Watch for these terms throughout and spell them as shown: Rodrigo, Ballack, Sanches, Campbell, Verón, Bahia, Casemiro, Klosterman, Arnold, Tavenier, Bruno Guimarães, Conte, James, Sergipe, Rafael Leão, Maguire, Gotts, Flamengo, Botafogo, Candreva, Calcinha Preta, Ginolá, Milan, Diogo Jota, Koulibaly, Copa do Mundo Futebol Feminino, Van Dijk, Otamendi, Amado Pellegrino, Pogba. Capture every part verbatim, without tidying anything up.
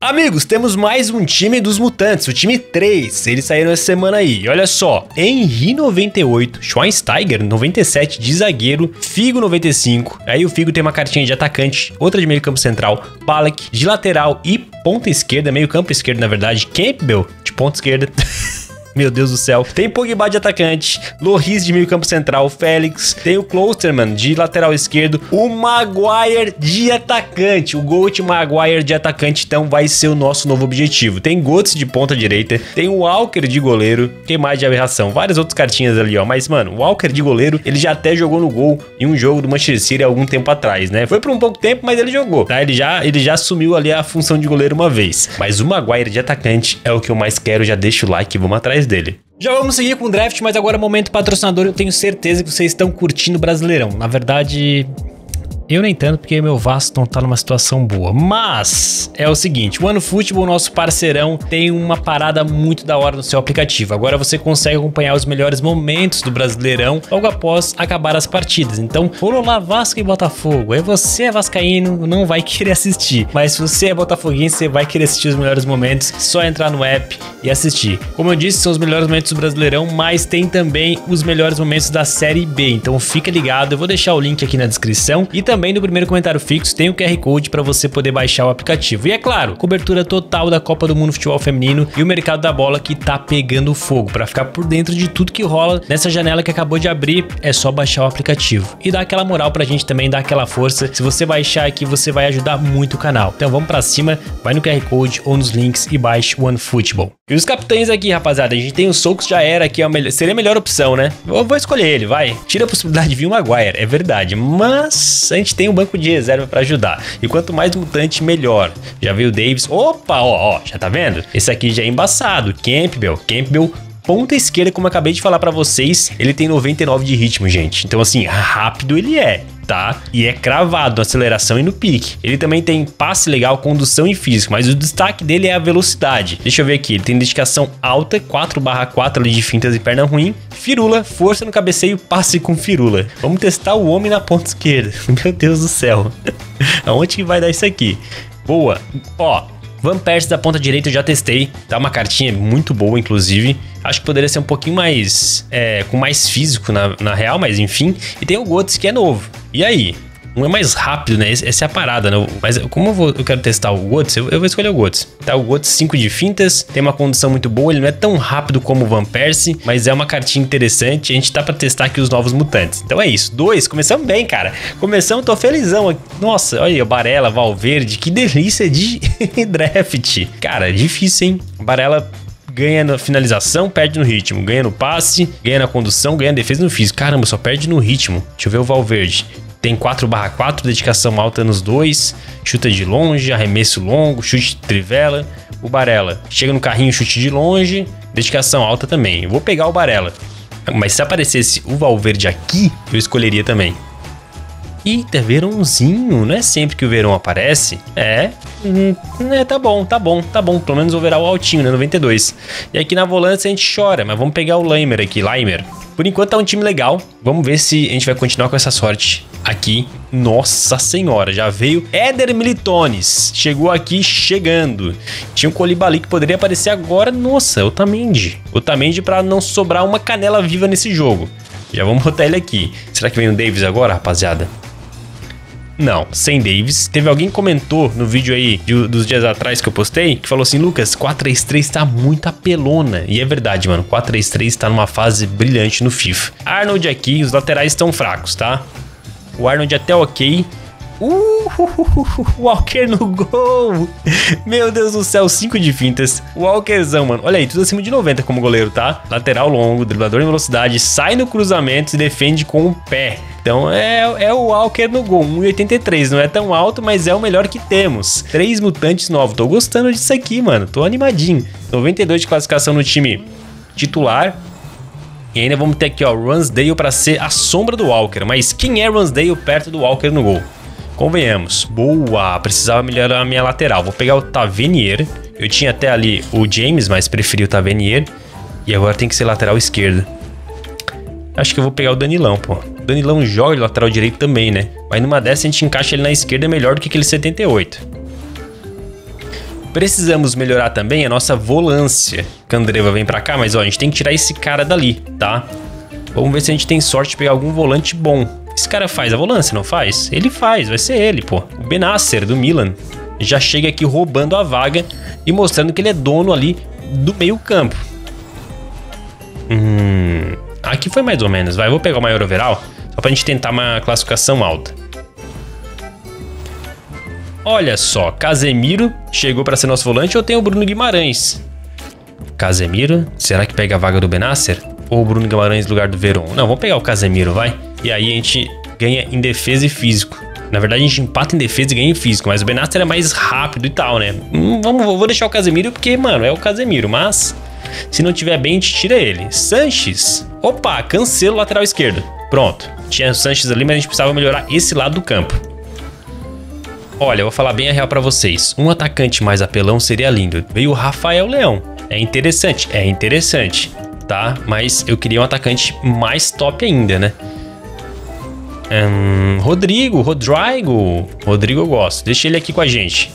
Amigos, temos mais um time dos mutantes, o time três, eles saíram essa semana aí, olha só, Henry noventa e oito, Schweinsteiger noventa e sete de zagueiro, Figo noventa e cinco, aí o Figo tem uma cartinha de atacante, outra de meio campo central, Ballack de lateral e ponta esquerda, meio campo esquerdo na verdade, Campbell de ponta esquerda, meu Deus do céu, tem Pogba de atacante, Loris de meio campo central, Félix, tem o Klosterman de lateral esquerdo, o Maguire de atacante, o Gold Maguire de atacante, então vai ser o nosso novo objetivo, tem Gotts de ponta direita, tem o Walker de goleiro, que mais de aberração, várias outras cartinhas ali ó, mas mano, o Walker de goleiro, ele já até jogou no gol em um jogo do Manchester City algum tempo atrás, né, foi por um pouco tempo, mas ele jogou, tá, ele já, ele já assumiu ali a função de goleiro uma vez, mas o Maguire de atacante é o que eu mais quero, já deixa o like, vamos atrás dele. Já vamos seguir com o draft, mas agora é o momento patrocinador. Eu tenho certeza que vocês estão curtindo o Brasileirão. Na verdade, eu nem tanto, porque meu Vasco não tá numa situação boa. Mas é o seguinte, o OneFootball, nosso parceirão, tem uma parada muito da hora no seu aplicativo. Agora você consegue acompanhar os melhores momentos do Brasileirão logo após acabar as partidas. Então, rolou lá Vasco e Botafogo. Aí você é vascaíno, não vai querer assistir. Mas se você é botafoguinho, você vai querer assistir os melhores momentos. Só entrar no app e assistir. Como eu disse, são os melhores momentos do Brasileirão, mas tem também os melhores momentos da Série B. Então, fica ligado. Eu vou deixar o link aqui na descrição e também Também no primeiro comentário fixo tem o Q R Code para você poder baixar o aplicativo. E é claro, cobertura total da Copa do Mundo Futebol Feminino e o mercado da bola que tá pegando fogo. Para ficar por dentro de tudo que rola nessa janela que acabou de abrir, é só baixar o aplicativo. E dar aquela moral pra gente também, dar aquela força. Se você baixar aqui, você vai ajudar muito o canal. Então vamos pra cima, vai no Q R Code ou nos links e baixe o OneFootball. E os capitães aqui, rapaziada, a gente tem o Soucos, já era, que é a melhor, seria a melhor opção, né? Eu vou escolher ele, vai. Tira a possibilidade de vir o Maguire, é verdade, mas a gente tem um banco de reserva pra ajudar. E quanto mais mutante, melhor. Já veio o Davis, opa, ó, ó, já tá vendo? Esse aqui já é embaçado, Campbell, Campbell... ponta esquerda, como eu acabei de falar pra vocês, ele tem noventa e nove de ritmo, gente. Então, assim, rápido ele é, tá? E é cravado na aceleração e no pique. Ele também tem passe legal, condução e físico, mas o destaque dele é a velocidade. Deixa eu ver aqui, ele tem dedicação alta, quatro barra quatro ali de fintas e perna ruim, firula, força no cabeceio, passe com firula. Vamos testar o homem na ponta esquerda. Meu Deus do céu. Aonde que vai dar isso aqui? Boa. Ó, Van Persie da ponta direita eu já testei. Tá uma cartinha muito boa, inclusive. Acho que poderia ser um pouquinho mais... É, com mais físico na, na real, mas enfim. E tem o Götze, que é novo. E aí? Não é mais rápido, né? Essa é a parada, né? Mas como eu, vou, eu quero testar o Götze, eu, eu vou escolher o Götze. Tá, o Götze cinco de fintas, tem uma condição muito boa, ele não é tão rápido como o Van Persie, mas é uma cartinha interessante, a gente tá pra testar aqui os novos mutantes. Então é isso, dois, começamos bem, cara. Começamos, tô felizão. Nossa, olha aí, Barella, Valverde, que delícia de draft. Cara, difícil, hein? Barella... ganha na finalização, perde no ritmo. Ganha no passe, ganha na condução, ganha na defesa e no físico. Caramba, só perde no ritmo. Deixa eu ver o Valverde. Tem quatro barra quatro, dedicação alta nos dois. Chuta de longe, arremesso longo, chute de trivela. O Barella chega no carrinho, chute de longe, dedicação alta também. Eu vou pegar o Barella. Mas se aparecesse o Valverde aqui, eu escolheria também. Eita, Verônzinho, não é sempre que o Verón aparece? É, é, tá bom, tá bom, tá bom, pelo menos overall altinho, né, noventa e dois. E aqui na volância a gente chora, mas vamos pegar o Laimer aqui, Laimer. Por enquanto tá um time legal, vamos ver se a gente vai continuar com essa sorte aqui. Nossa senhora, já veio Éder Militones, chegou aqui chegando. Tinha um Koulibaly que poderia aparecer agora, nossa, Otamendi. Otamendi pra não sobrar uma canela viva nesse jogo. Já vamos botar ele aqui. Será que vem o Davis agora, rapaziada? Não, sem Davis. Teve alguém que comentou no vídeo aí de, dos dias atrás que eu postei, que falou assim, Lucas, quatro três três tá muito apelona. E é verdade, mano, quatro três três tá numa fase brilhante no FIFA. Arnold aqui, os laterais estão fracos, tá? O Arnold até ok. Uh, Walker no gol. Meu Deus do céu, cinco de fintas. Walkerzão, mano. Olha aí, tudo acima de noventa como goleiro, tá? Lateral longo, driblador em velocidade, sai no cruzamento e defende com o pé. Então é, é o Walker no gol, um e oitenta e três. Não é tão alto, mas é o melhor que temos. Três mutantes novos. Tô gostando disso aqui, mano. Tô animadinho. noventa e dois de classificação no time titular. E ainda vamos ter aqui, ó, Ronsdale pra ser a sombra do Walker. Mas quem é Ronsdale perto do Walker no gol? Convenhamos, boa, precisava melhorar a minha lateral, vou pegar o Tavenier, eu tinha até ali o James, mas preferi o Tavenier, e agora tem que ser lateral esquerda. Acho que eu vou pegar o Danilão, pô, o Danilão joga de lateral direito também, né, mas numa dessa a gente encaixa ele na esquerda, é melhor do que aquele setenta e oito. Precisamos melhorar também a nossa volância. Candreva vem pra cá, mas ó, a gente tem que tirar esse cara dali, tá? Vamos ver se a gente tem sorte de pegar algum volante bom. Esse cara faz a volância, não faz? Ele faz, vai ser ele, pô. O Benacer, do Milan, já chega aqui roubando a vaga e mostrando que ele é dono ali do meio campo. Hum, aqui foi mais ou menos, vai. Eu vou pegar o maior overall, só pra gente tentar uma classificação alta. Olha só, Casemiro chegou pra ser nosso volante ou tem o Bruno Guimarães? Casemiro, será que pega a vaga do Benacer? Ou o Bruno Guimarães no lugar do Verón? Não, vamos pegar o Casemiro, vai. E aí a gente ganha em defesa e físico. Na verdade, a gente empata em defesa e ganha em físico, mas o Benacer é mais rápido e tal, né? Hum, vamos, vou deixar o Casemiro porque, mano, é o Casemiro, mas se não tiver bem, a gente tira ele. Sanches. Opa, cancela o lateral esquerdo. Pronto. Tinha o Sanches ali, mas a gente precisava melhorar esse lado do campo. Olha, eu vou falar bem a real pra vocês. Um atacante mais apelão seria lindo. Veio o Rafael Leão. É interessante, é interessante, tá? Mas eu queria um atacante mais top ainda, né? Hum, Rodrigo, Rodrigo. Rodrigo eu gosto. Deixa ele aqui com a gente.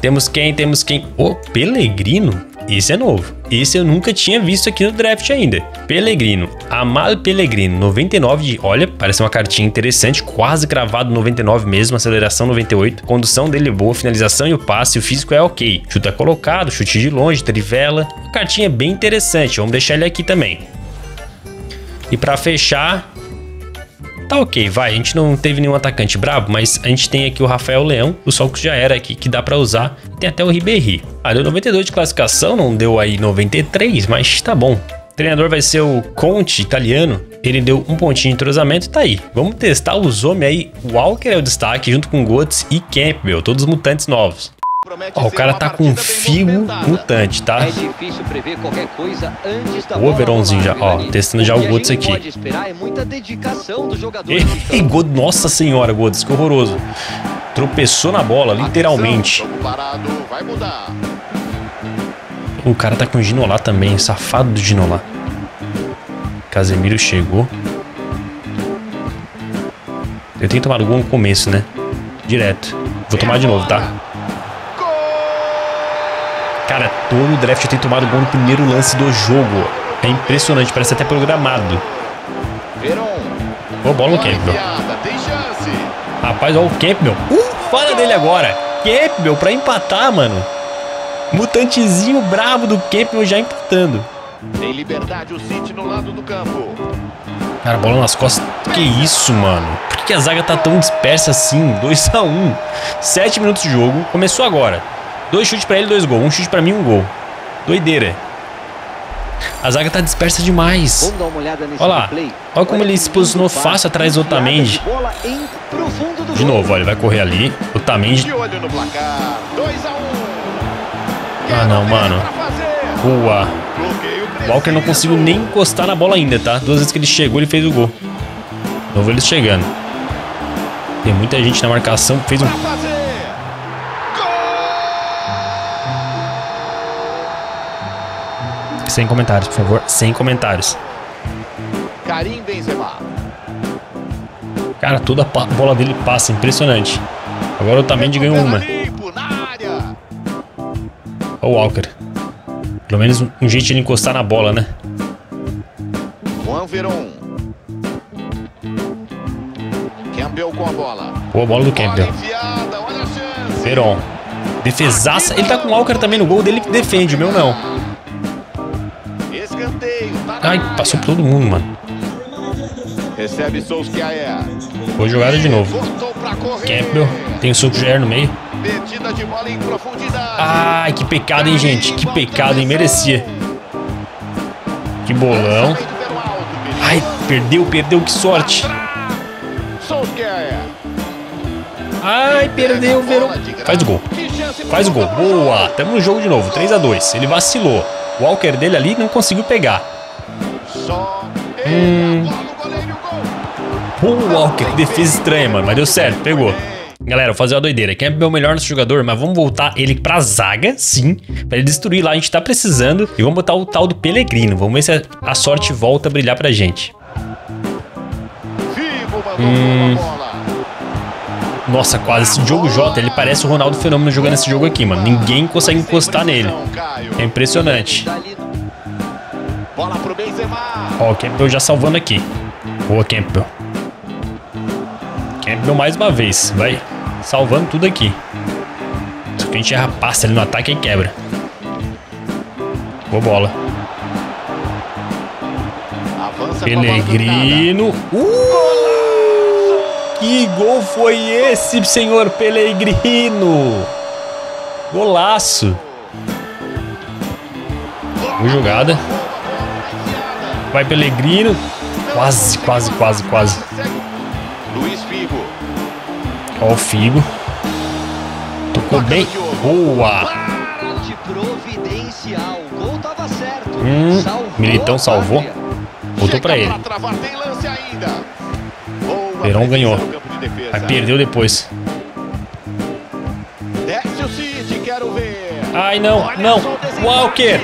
Temos quem? Temos quem? O Pellegrino. Esse é novo. Esse eu nunca tinha visto aqui no draft ainda. Pellegrino. Amado Pellegrino. noventa e nove de... Olha, parece uma cartinha interessante. Quase cravado noventa e nove mesmo. Aceleração noventa e oito. Condução dele é boa. Finalização e o passe. O físico é ok. Chuta colocado. Chute de longe. Trivela. Uma cartinha bem interessante. Vamos deixar ele aqui também. E pra fechar... Tá ok, vai, a gente não teve nenhum atacante brabo, mas a gente tem aqui o Rafael Leão, o sol que já era aqui, que dá pra usar. Tem até o Ribéry. Ah, deu noventa e dois de classificação, não deu aí noventa e três, mas tá bom. O treinador vai ser o Conte, italiano. Ele deu um pontinho de entrosamento, tá aí. Vamos testar os homens aí. Walker é o destaque, junto com Gotts e Campbell, todos os mutantes novos. Ó, o cara tá com um figo mutante, tá? O Overonzinho já, ó, testando já o Gotts aqui. Ei, Gotts, nossa senhora, Gotts, que horroroso. Tropeçou na bola, literalmente. O cara tá com o Ginolá também, safado do Ginolá. Casemiro chegou. Eu tenho que tomar gol no começo, né? Direto. Vou tomar de novo, tá? Cara, todo o draft tem tomado gol no primeiro lance do jogo. É impressionante, parece até programado. Ô, bola no Campbell. Rapaz, olha o Campbell. Uh, fala dele agora. Campbell pra empatar, mano. Mutantezinho bravo do Campbell já empatando. Tem liberdade, o City no lado do campo. Cara, bola nas costas. Que isso, mano? Por que a zaga tá tão dispersa assim? dois a um. Sete minutos de jogo. Começou agora. Dois chutes pra ele, dois gols. Um chute pra mim, um gol. Doideira. A zaga tá dispersa demais. Olha lá. Olha como ele se posicionou fácil atrás do Otamendi. De novo, olha. Vai correr ali. Otamendi. Ah, não, mano. Boa. O Walker não conseguiu nem encostar na bola ainda, tá? Duas vezes que ele chegou, ele fez o gol. De novo eles chegando. Tem muita gente na marcação. Fez um... Sem comentários, por favor. Sem comentários. Cara, toda a bola dele passa. Impressionante. Agora o Otamendi ganhou uma. Olha o Walker. Pelo menos um, um jeito de ele encostar na bola, né? Boa bola do Campbell. Verón. Defesaça. Ele tá com o Walker também no gol dele que defende. O meu não. Ai, passou por todo mundo, mano. Boa jogada de novo. Campbell. Tem o Solskjaer no meio. Ai, que pecado, hein, gente. Que pecado, hein. Merecia. Que bolão. Ai, perdeu, perdeu. Que sorte. Ai, perdeu, Verón. Faz o gol. Faz o gol. Boa. Tamo no jogo de novo. três a dois. Ele vacilou. O Walker dele ali não conseguiu pegar. Hum. O Walker, defesa estranha, mano. Mas deu certo, pegou. Galera, vou fazer uma doideira. Campbell é o melhor nosso jogador, mas vamos voltar ele pra zaga, sim. Pra ele destruir lá, a gente tá precisando. E vamos botar o tal do Pellegrino. Vamos ver se a sorte volta a brilhar pra gente. Hum. Nossa, quase. Esse Diogo Jota, ele parece o Ronaldo Fenômeno jogando esse jogo aqui, mano. Ninguém consegue encostar nele. É impressionante. Ó, o Campbell já salvando aqui. Boa, Campbell. Campbell mais uma vez. Vai salvando tudo aqui. Só que a gente erra passa ali no ataque e quebra. Boa bola. Pellegrino. Uh! Que gol foi esse, senhor Pellegrino? Golaço. Boa jogada. Vai Pellegrino. Quase, quase, quase, quase. Ó o Figo. Tocou bem. Boa. Hum, Militão salvou. Voltou pra ele. Verón ganhou. Mas perdeu depois. Ai, não, não. Walker.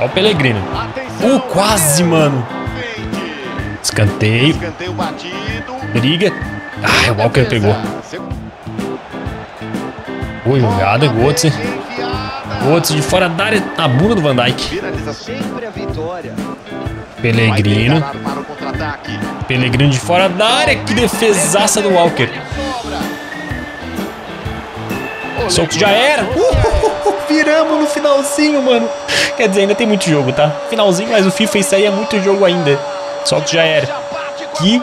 Ó o Pellegrino. Uh, quase, mano. Escanteio. Briga. Ah, o Walker pegou. Boa jogada, Götze. Götze de fora da área, na bunda do Van Dijk. Pellegrino. Pellegrino de fora da área. Que defesaça do Walker. Soco já era. Uh, viramos no finalzinho, mano. Quer dizer, ainda tem muito jogo, tá? Finalzinho, mas o FIFA isso aí é muito jogo ainda. Soco já era. Que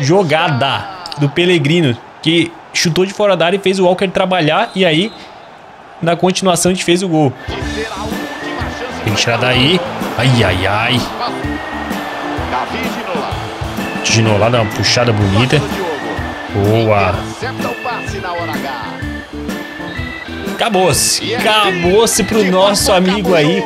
jogada do Pellegrino, que chutou de fora da área e fez o Walker trabalhar. E aí, na continuação, a gente fez o gol. Tem que tirar daí. Ai, ai, ai. Ginolá dá uma puxada bonita. Boa. Acabou-se. Acabou-se pro nosso amigo aí.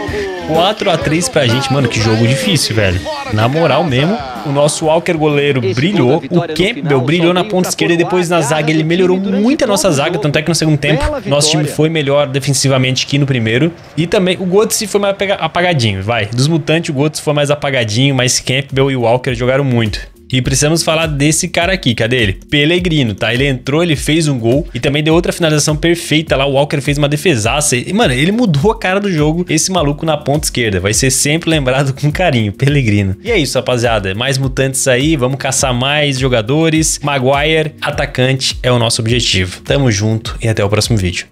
quatro a três pra gente. Mano, que jogo difícil, velho. Na moral mesmo, o nosso Walker goleiro brilhou. O Campbell brilhou na ponta esquerda e depois na zaga. Ele melhorou muito a nossa zaga. Tanto é que no segundo tempo, nosso time foi melhor defensivamente que no primeiro. E também o Götze foi mais apagadinho, vai. Dos mutantes, o Götze foi mais apagadinho. Mas Campbell e o Walker jogaram muito. E precisamos falar desse cara aqui, cadê ele? Pellegrino, tá? Ele entrou, ele fez um gol e também deu outra finalização perfeita lá. O Walker fez uma defesaça e, mano, ele mudou a cara do jogo, esse maluco na ponta esquerda. Vai ser sempre lembrado com carinho, Pellegrino. E é isso, rapaziada. Mais mutantes aí, vamos caçar mais jogadores. Maguire, atacante, é o nosso objetivo. Tamo junto e até o próximo vídeo.